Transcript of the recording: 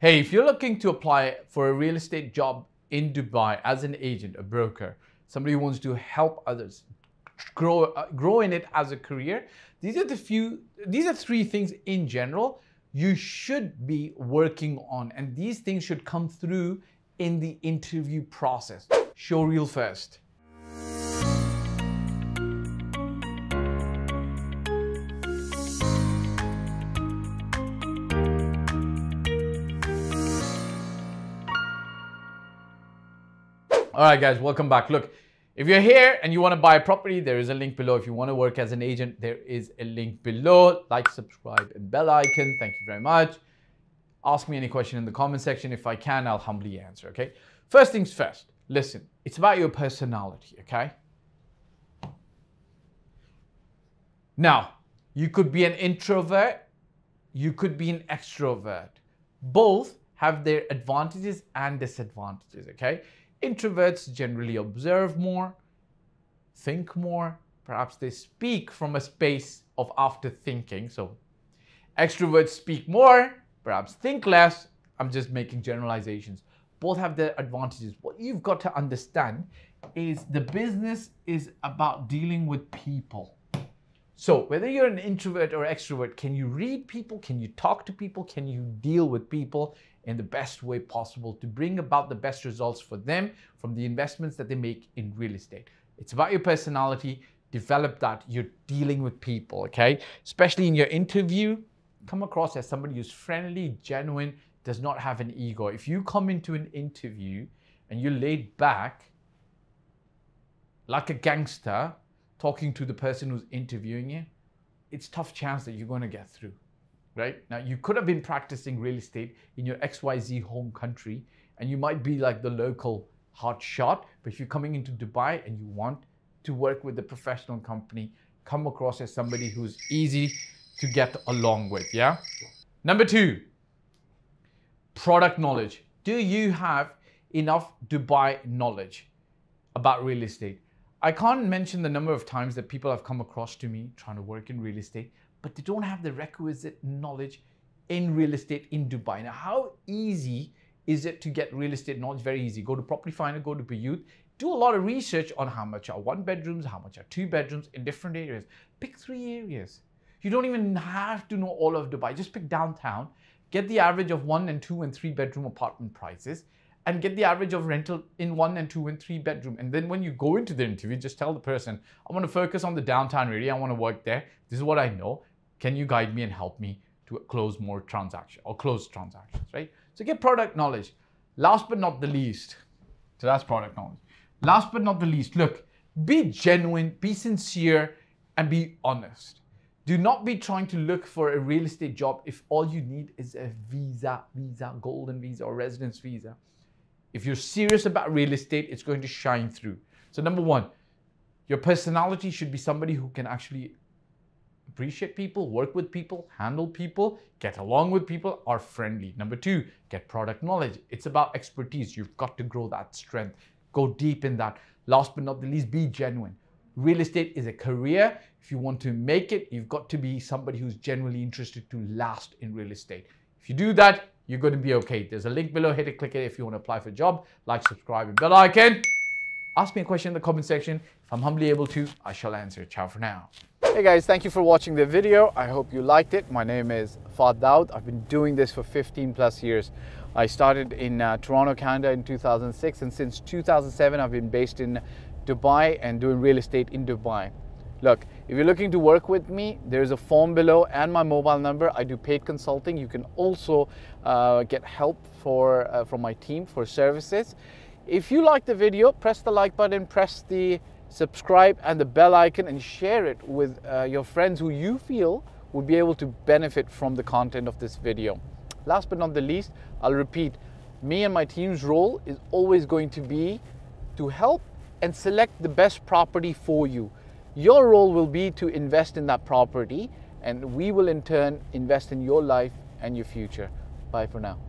Hey, if you're looking to apply for a real estate job in Dubai as an agent, a broker, somebody who wants to help others grow in it as a career, these are three things in general you should be working on, and these things should come through in the interview process. Show reel first. All right, guys, welcome back. Look, if you're here and you want to buy a property, there is a link below. If you want to work as an agent, there is a link below. Like, subscribe, and bell icon. Thank you very much. Ask me any question in the comment section. If I can, I'll humbly answer, okay? First things first, listen, it's about your personality, okay? Now, you could be an introvert, you could be an extrovert. Both have their advantages and disadvantages, okay? Introverts generally observe more, think more, perhaps they speak from a space of afterthinking. So extroverts speak more, perhaps think less. I'm just making generalizations. Both have their advantages. What you've got to understand is the business is about dealing with people. So whether you're an introvert or extrovert, can you read people? Can you talk to people? Can you deal with people in the best way possible to bring about the best results for them from the investments that they make in real estate? It's about your personality. Develop that. You're dealing with people, okay? Especially in your interview, come across as somebody who's friendly, genuine, does not have an ego. If you come into an interview and you're laid back like a gangster, talking to the person who's interviewing you, it's a tough chance that you're going to get through, right? Now, you could have been practicing real estate in your XYZ home country, and you might be like the local hot shot, but if you're coming into Dubai and you want to work with a professional company, come across as somebody who's easy to get along with, yeah? Number two, product knowledge. Do you have enough Dubai knowledge about real estate? I can't mention the number of times that people have come across to me trying to work in real estate, but they don't have the requisite knowledge in real estate in Dubai. Now, how easy is it to get real estate knowledge? Very easy. Go to Property Finder, go to Bayut, do a lot of research on how much are one bedrooms, how much are two bedrooms in different areas. Pick three areas. You don't even have to know all of Dubai. Just pick downtown, get the average of 1, 2, and 3 bedroom apartment prices, and get the average of rental in 1, 2, and 3 bedroom. And then when you go into the interview, just tell the person, I want to focus on the downtown area. I want to work there. This is what I know. Can you guide me and help me to close more transactions or close transactions, right? So get product knowledge. Last but not the least. So that's product knowledge. Last but not the least, look, be genuine, be sincere, and be honest. Do not be trying to look for a real estate job if all you need is a visa, golden visa or residence visa. If you're serious about real estate, it's going to shine through. So number one, your personality should be somebody who can actually appreciate people, work with people, handle people, get along with people, are friendly. Number two, get product knowledge. It's about expertise. You've got to grow that strength. Go deep in that. Last but not the least, be genuine. Real estate is a career. If you want to make it, you've got to be somebody who's genuinely interested to last in real estate. If you do that, you're going to be okay. There's a link below. Hit it, click it if you want to apply for a job. Like, subscribe, and bell icon. Ask me a question in the comment section. If I'm humbly able to, I shall answer. Ciao for now. Hey guys, thank you for watching the video. I hope you liked it. My name is Fahd Dawood. I've been doing this for 15+ years. I started in Toronto, Canada in 2006. And since 2007, I've been based in Dubai and doing real estate in Dubai. Look, if you're looking to work with me, there's a form below and my mobile number. I do paid consulting. You can also get help from my team for services. If you like the video, press the like button, press the subscribe and the bell icon, and share it with your friends who you feel would be able to benefit from the content of this video. Last but not the least, I'll repeat, me and my team's role is always going to be to help and select the best property for you. Your role will be to invest in that property, and we will in turn invest in your life and your future. Bye for now.